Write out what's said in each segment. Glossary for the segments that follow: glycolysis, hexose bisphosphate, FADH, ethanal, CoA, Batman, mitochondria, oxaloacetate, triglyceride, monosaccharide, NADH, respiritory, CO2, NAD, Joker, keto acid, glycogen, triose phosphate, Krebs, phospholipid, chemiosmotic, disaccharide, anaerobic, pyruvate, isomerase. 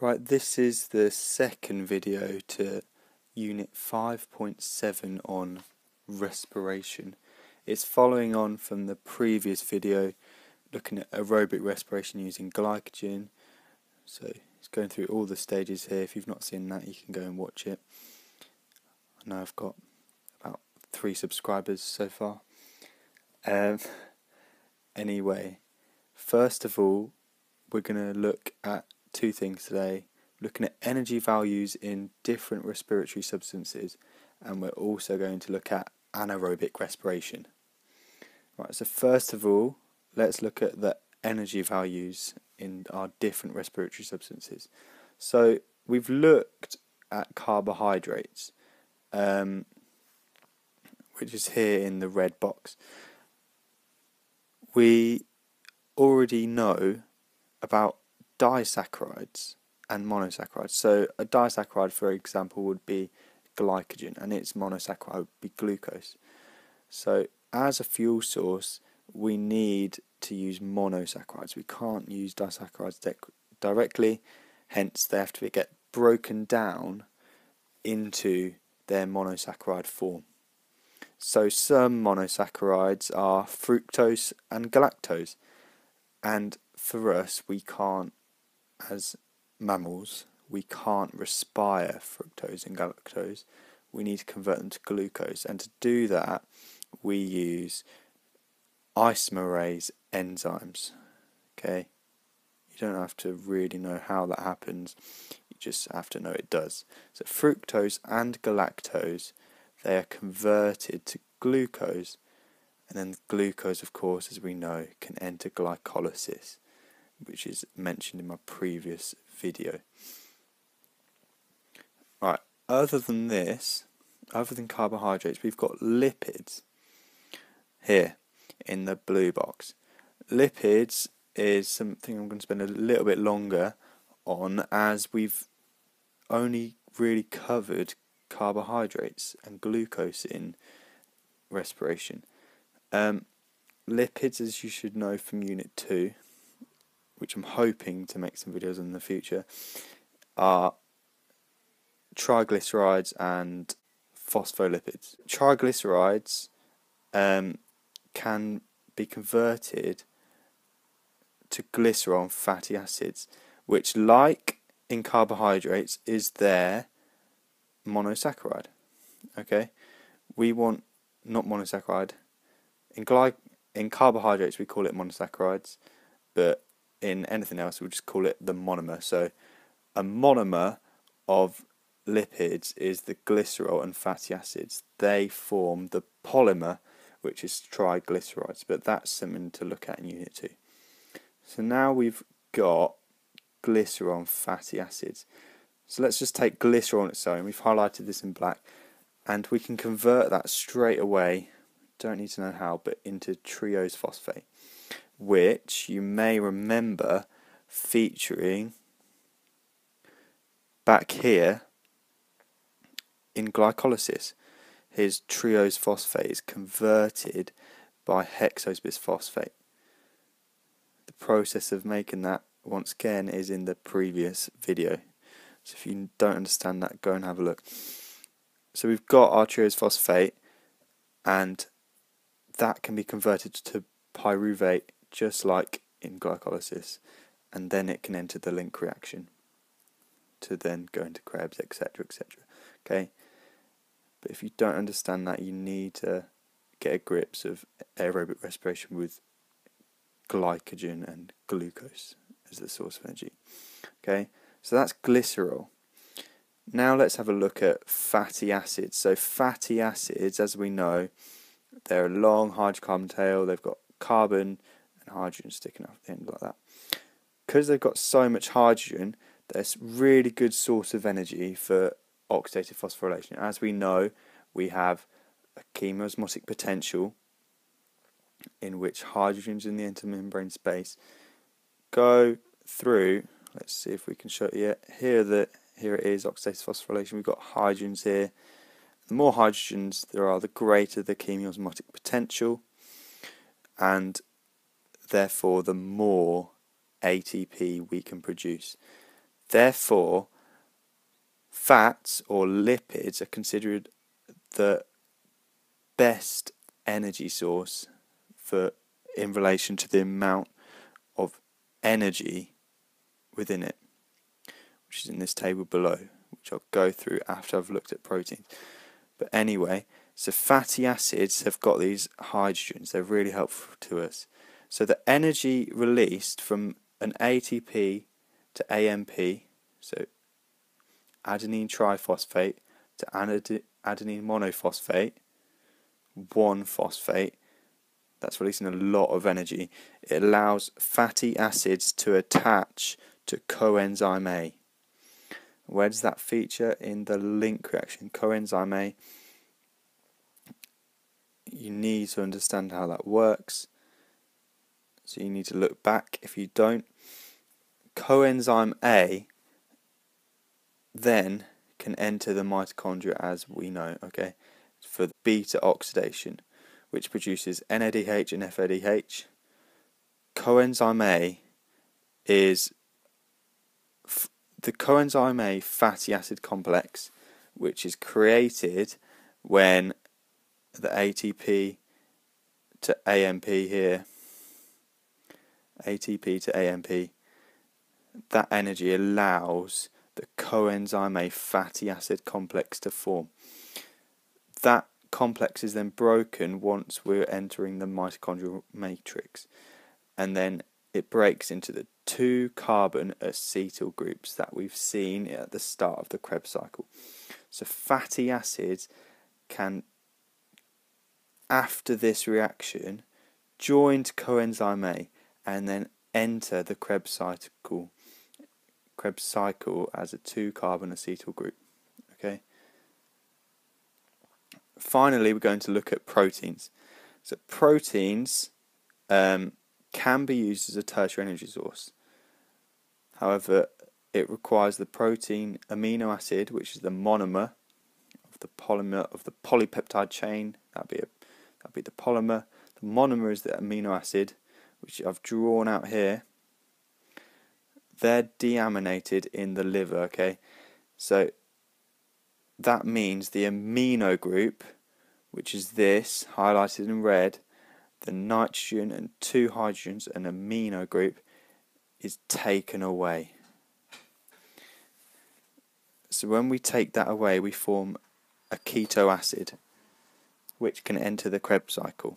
Right, this is the second video to Unit 5.7 on respiration. It's following on from the previous video looking at aerobic respiration using glycogen. So it's going through all the stages here. If you've not seen that, you can go and watch it. I know I've got about 3 subscribers so far. Anyway, first of all, we're going to look at 2 things today, looking at energy values in different respiratory substances, and we're also going to look at anaerobic respiration. Right, so first of all, let's look at the energy values in our different respiratory substances. So we've looked at carbohydrates, which is here in the red box. We already know about disaccharides and monosaccharides. So a disaccharide, for example, would be glycogen, and its monosaccharide would be glucose. So as a fuel source, we need to use monosaccharides. We can't use disaccharides directly, hence they have to get broken down into their monosaccharide form. So some monosaccharides are fructose and galactose, and for us, we can't, as mammals, we can't respire fructose and galactose. We need to convert them to glucose, and to do that we use isomerase enzymes. Okay, you don't have to really know how that happens, you just have to know it does. So fructose and galactose, they are converted to glucose, and then glucose, of course, as we know, can enter glycolysis, which is mentioned in my previous video. Right, other than this, other than carbohydrates, we've got lipids here in the blue box. Lipids is something I'm going to spend a little bit longer on, as we've only really covered carbohydrates and glucose in respiration. Lipids, as you should know from Unit 2, which I'm hoping to make some videos on in the future, are triglycerides and phospholipids. Triglycerides can be converted to glycerol and fatty acids, which, like in carbohydrates, is their monosaccharide. Okay, we want not monosaccharide. In carbohydrates we call it monosaccharides, but in anything else we'll just call it the monomer. So a monomer of lipids is the glycerol and fatty acids. They form the polymer, which is triglycerides, but that's something to look at in Unit 2. So now we've got glycerol and fatty acids. So let's just take glycerol on its own. We've highlighted this in black, and we can convert that straight away, don't need to know how, but into triose phosphate, which you may remember featuring back here in glycolysis. His triose phosphate is converted by hexose bisphosphate. The process of making that, once again, is in the previous video. So if you don't understand that, go and have a look. So we've got our triose phosphate, and that can be converted to pyruvate, just like in glycolysis, and then it can enter the link reaction to then go into Krebs, etc., etc. Okay, but if you don't understand that, you need to get a grips of aerobic respiration with glycogen and glucose as the source of energy. Okay, so that's glycerol. Now let's have a look at fatty acids. So fatty acids, as we know, they're a long hydrocarbon tail. They've got carbon and hydrogen sticking out at the end like that. Because they've got so much hydrogen, there's a really good source of energy for oxidative phosphorylation. As we know, we have a chemiosmotic potential in which hydrogens in the intermembrane space go through. Let's see if we can show it here it is, oxidative phosphorylation. We've got hydrogens here. The more hydrogens there are, the greater the chemiosmotic potential, and therefore the more ATP we can produce. Therefore, fats or lipids are considered the best energy source for in relation to the amount of energy within it, which is in this table below, which I'll go through after I've looked at proteins. But anyway, so fatty acids have got these hydrogens. They're really helpful to us. So the energy released from an ATP to AMP, so adenine triphosphate to adenine monophosphate, one phosphate, that's releasing a lot of energy. It allows fatty acids to attach to coenzyme A. Where does that feature? In the link reaction. Coenzyme A, you need to understand how that works, so you need to look back if you don't. Coenzyme A then can enter the mitochondria, as we know, okay, for beta oxidation, which produces NADH and FADH. Coenzyme A is the coenzyme A fatty acid complex, which is created when the ATP to AMP here, ATP to AMP, that energy allows the coenzyme A fatty acid complex to form. That complex is then broken once we're entering the mitochondrial matrix, and then it breaks into the two carbon acetyl groups that we've seen at the start of the Krebs cycle. So fatty acids can, after this reaction, join to coenzyme A and then enter the Krebs cycle as a two carbon acetyl group. Okay. Finally, we're going to look at proteins. So proteins can be used as a tertiary energy source. However, it requires the protein amino acid, which is the monomer of the polymer of the polypeptide chain. That'd be the polymer. The monomer is the amino acid, which I've drawn out here. They're deaminated in the liver, okay? So that means the amino group, which is this, highlighted in red, the nitrogen and two hydrogens, an amino group, is taken away. So when we take that away, we form a keto acid, which can enter the Krebs cycle.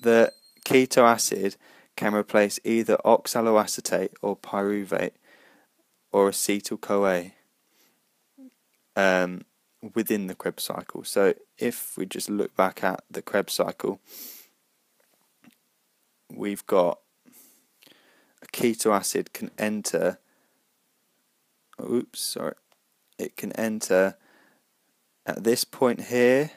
The keto acid can replace either oxaloacetate or pyruvate or acetyl CoA within the Krebs cycle. So if we just look back at the Krebs cycle, we've got a keto acid can enter, it can enter at this point here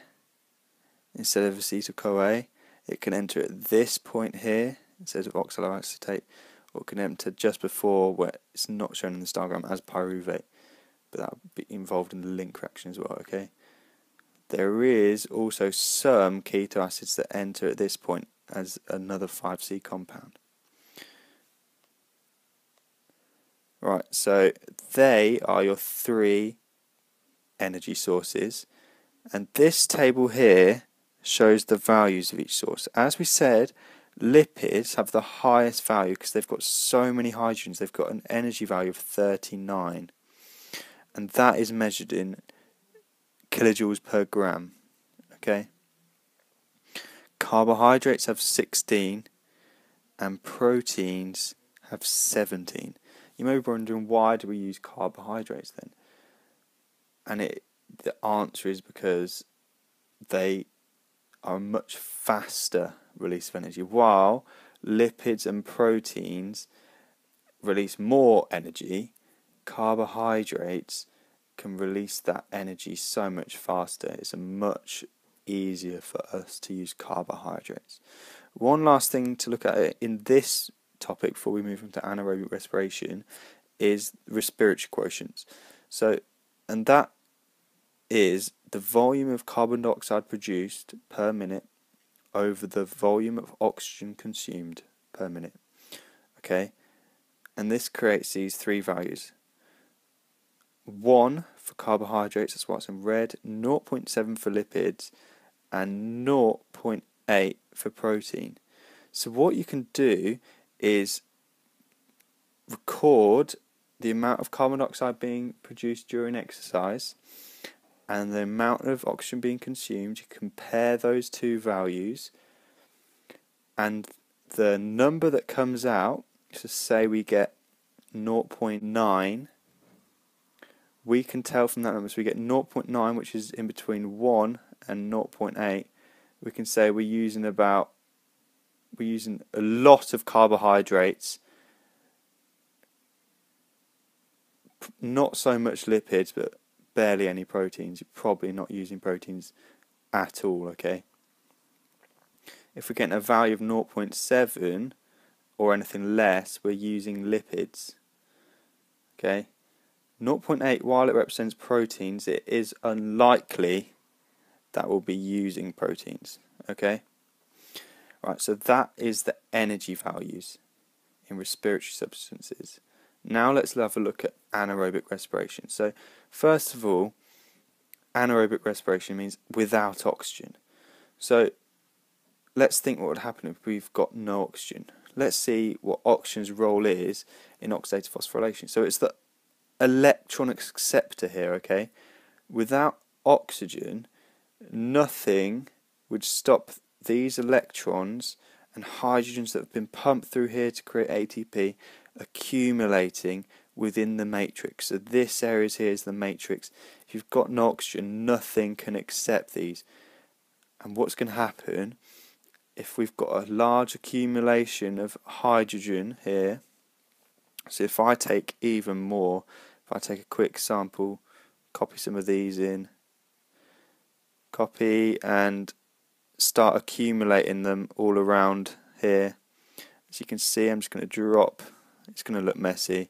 instead of acetyl CoA, it can enter at this point here instead of oxaloacetate, or can enter just before where it's not shown in this diagram as pyruvate, but that would be involved in the link reaction as well, okay? There is also some keto acids that enter at this point as another 5C compound. Right, so they are your three energy sources, and this table here shows the values of each source. As we said, lipids have the highest value because they've got so many hydrogens. They've got an energy value of 39, and that is measured in kilojoules per gram. Okay. Carbohydrates have 16 and proteins have 17. You may be wondering, why do we use carbohydrates then? And the answer is because they are much faster release of energy, while lipids and proteins release more energy. Carbohydrates can release that energy so much faster. It's much easier for us to use carbohydrates. One last thing to look at in this topic before we move on to anaerobic respiration is respiratory quotients. So, and that is the volume of carbon dioxide produced per minute over the volume of oxygen consumed per minute. Okay, and this creates these three values. 1 for carbohydrates, that's what's in red, 0.7 for lipids, and 0.8 for protein. So what you can do is record the amount of carbon dioxide being produced during exercise and the amount of oxygen being consumed. You compare those two values, and the number that comes out, so say we get 0.9, we can tell from that number, so we get 0.9, which is in between 1 and 0.8, we can say we're using a lot of carbohydrates, not so much lipids, but barely any proteins. You're probably not using proteins at all, okay? If we're getting a value of 0.7 or anything less, we're using lipids, okay? 0.8, while it represents proteins, it is unlikely that we'll be using proteins, okay? Right, so that is the energy values in respiratory substances. Now let's have a look at anaerobic respiration. So first of all, anaerobic respiration means without oxygen. So let's think what would happen if we've got no oxygen. Let's see what oxygen's role is in oxidative phosphorylation. So it's the electron acceptor here, okay? Without oxygen, nothing would stop these electrons and hydrogens that have been pumped through here to create ATP accumulating within the matrix. So this area here is the matrix. If you've got no oxygen, nothing can accept these. And what's going to happen if we've got a large accumulation of hydrogen here? So if I take even more, if I take a quick sample, copy some of these in, copy and start accumulating them all around here. As you can see, I'm just going to drop, it's going to look messy,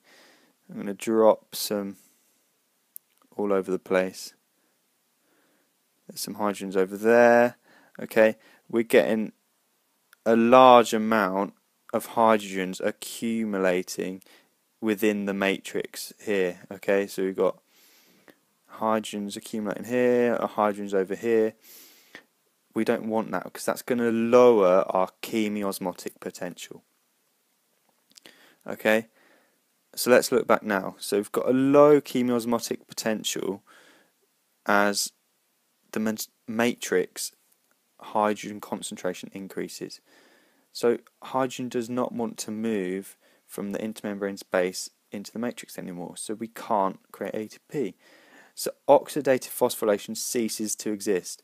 I'm going to drop some all over the place. There's some hydrogens over there, okay? We're getting a large amount of hydrogens accumulating within the matrix here, okay? So we've got hydrogens accumulating here, hydrogens over here. We don't want that because that's going to lower our chemiosmotic potential. Okay, so let's look back now. So we've got a low chemiosmotic potential as the matrix hydrogen concentration increases. So hydrogen does not want to move from the intermembrane space into the matrix anymore, so we can't create ATP. So oxidative phosphorylation ceases to exist.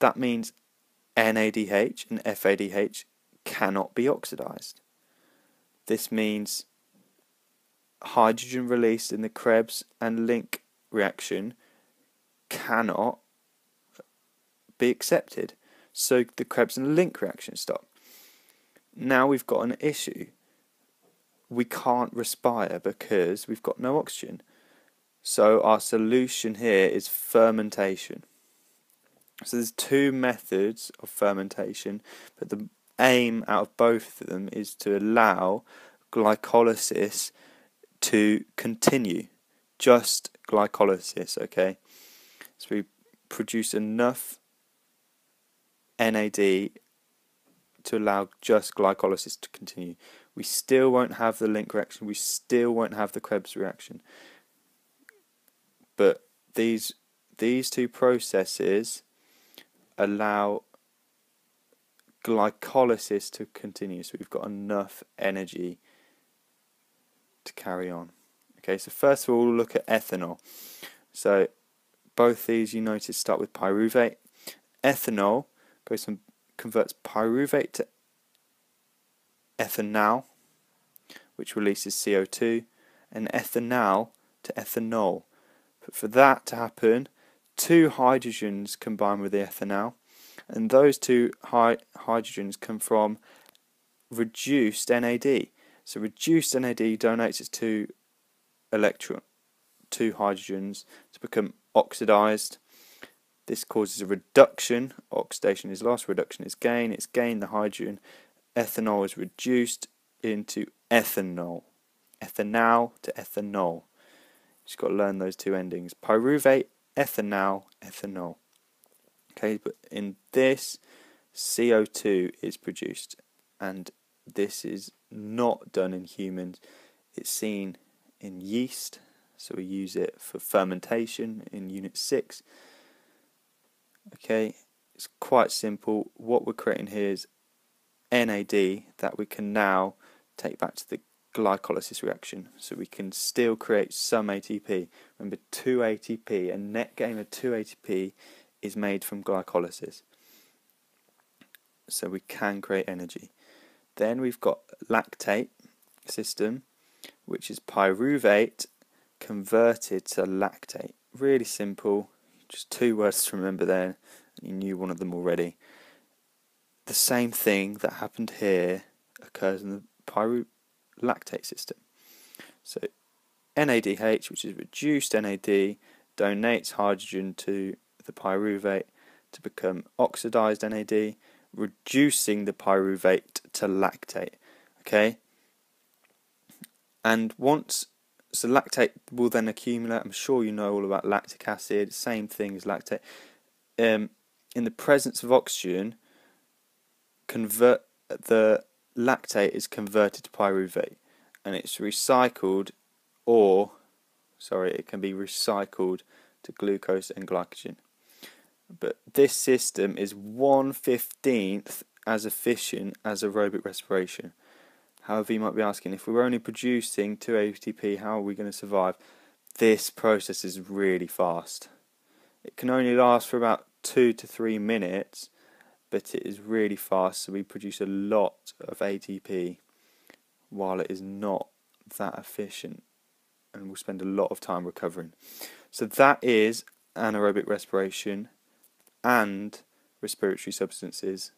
That means NADH and FADH cannot be oxidized. This means hydrogen released in the Krebs and Link reaction cannot be accepted. So the Krebs and Link reaction stop. Now we've got an issue. We can't respire because we've got no oxygen. So our solution here is fermentation. So there's two methods of fermentation, but the aim out of both of them is to allow glycolysis to continue. Just glycolysis, okay? So we produce enough NAD to allow just glycolysis to continue. We still won't have the Link reaction, we still won't have the Krebs reaction. But these two processes allow glycolysis to continue, so we've got enough energy to carry on. Okay, so first of all, we'll look at ethanol. So both these, you notice, start with pyruvate. Ethanol goes and converts pyruvate to ethanol, which releases CO2, and ethanol to ethanol. But for that to happen, two hydrogens combine with the ethanol, and those two hydrogens come from reduced NAD. So reduced NAD donates its two hydrogens to become oxidized. This causes a reduction. Oxidation is loss, reduction is gain. It's gained the hydrogen. Ethanol is reduced into ethanol. ethanal to ethanol. Just got to learn those two endings. Pyruvate, ethanal, ethanol. Okay, but in this, CO2 is produced, and this is not done in humans. It's seen in yeast, so we use it for fermentation in Unit 6. Okay, it's quite simple. What we're creating here is NAD that we can now take back to the glycolysis reaction, so we can still create some ATP. Remember, 2 ATP, a net gain of 2 ATP is made from glycolysis, so we can create energy. Then we've got lactate system, which is pyruvate converted to lactate. Really simple, just two words to remember there. You knew one of them already. The same thing that happened here occurs in the pyruvate lactate system. So NADH, which is reduced NAD, donates hydrogen to the pyruvate to become oxidized NAD, reducing the pyruvate to lactate. Okay, and once, so lactate will then accumulate. I'm sure you know all about lactic acid, same thing as lactate. In the presence of oxygen, the lactate is converted to pyruvate, and it's recycled, or sorry, it can be recycled to glucose and glycogen. But this system is 1/15th as efficient as aerobic respiration. However, you might be asking, if we're only producing 2 ATP, how are we going to survive? This process is really fast. It can only last for about 2 to 3 minutes, but it is really fast, so we produce a lot of ATP while it is not that efficient, and we'll spend a lot of time recovering. So that is anaerobic respiration and respiratory substances.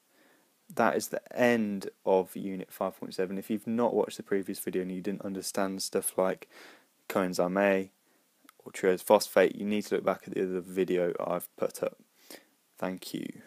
That is the end of Unit 5.7. If you've not watched the previous video and you didn't understand stuff like coenzyme A or triose phosphate, you need to look back at the other video I've put up. Thank you.